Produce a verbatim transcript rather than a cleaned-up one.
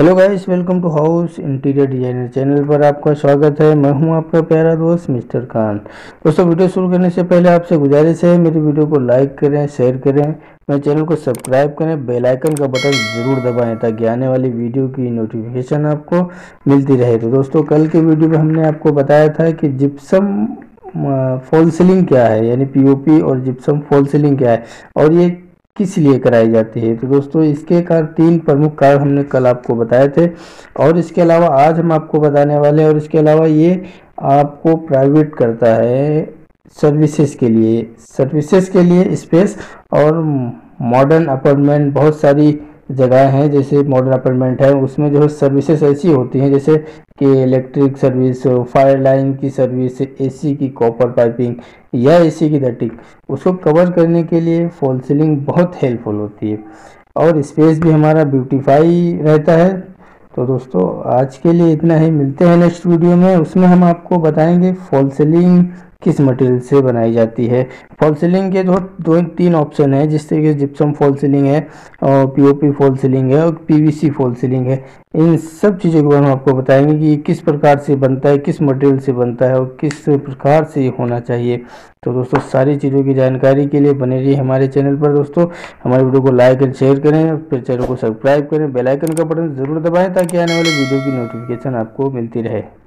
Hello guys, welcome to house interior designer channel पर आपका स्वागत है। मैं हूं आपका प्यारा दोस्त मिस्टर कान। दोस्तों, वीडियो शुरू करने से पहले आपसे गुजारिश है, मेरी वीडियो को लाइक करें, शेयर करें, मेरे चैनल को सब्सक्राइब करें, बेल आइकन का बटन ज़रूर दबाएं ताकि आने वाली वीडियो की नोटिफिकेशन आपको मिलती रहे। तो दोस्तों, कल के वीडियो में हमने आपको बताया था कि जिप्सम फॉल सीलिंग क्या है, यानी पीओपी और जिप्सम फॉल सीलिंग क्या है और ये किस लिए कराई जाती है। तो दोस्तों, इसके कारण तीन प्रमुख कारण हमने कल आपको बताए थे और इसके अलावा आज हम आपको बताने वाले हैं। और इसके अलावा ये आपको प्राइवेट करता है सर्विसेज के लिए, सर्विसेज के लिए स्पेस। और मॉडर्न अपार्टमेंट बहुत सारी जगह हैं, जैसे मॉडर्न अपार्टमेंट है उसमें जो है सर्विसेज ऐसी होती हैं जैसे कि इलेक्ट्रिक सर्विस, फायर लाइन की सर्विस, एसी की कॉपर पाइपिंग या एसी की डटिंग, उसको कवर करने के लिए फॉल सीलिंग बहुत हेल्पफुल होती है और स्पेस भी हमारा ब्यूटीफाई रहता है। तो दोस्तों, आज के लिए इतना ही, मिलते हैं नेक्स्ट वीडियो में। उसमें हम आपको बताएंगे फॉल सीलिंग किस मटेरियल से बनाई जाती है। फॉल सीलिंग के दो दो तीन ऑप्शन है, जिस तरीके जिप्सम फॉल सीलिंग है और पीओपी फॉल सीलिंग है और पीवीसी फॉल सीलिंग है। इन सब चीज़ों के बारे में आपको बताएंगे कि किस प्रकार से बनता है, किस मटेरियल से बनता है और किस प्रकार से होना चाहिए। तो दोस्तों, सारी चीज़ों की जानकारी के लिए बने रहिए हमारे चैनल पर। दोस्तों, हमारे वीडियो को लाइक एंड शेयर करें, फिर चैनल को सब्सक्राइब करें, बेल आइकन का बटन ज़रूर दबाएँ ताकि आने वाली वीडियो की नोटिफिकेशन आपको मिलती रहे।